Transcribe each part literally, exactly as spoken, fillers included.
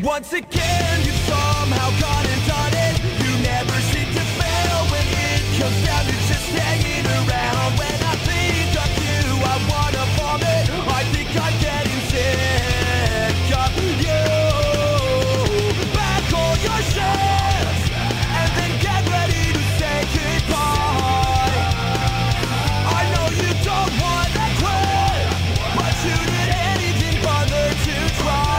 And once again, you somehow got and done it. You never seem to fail when it comes down to just hanging around. When I think of you, I wanna vomit. I think I'm getting sick of you. Back all your shit, and then get ready to say goodbye. I know you don't wanna quit, but you did anything bother to try.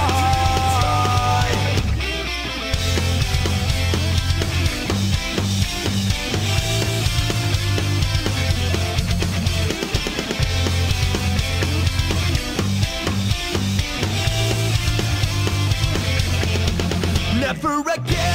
Never again.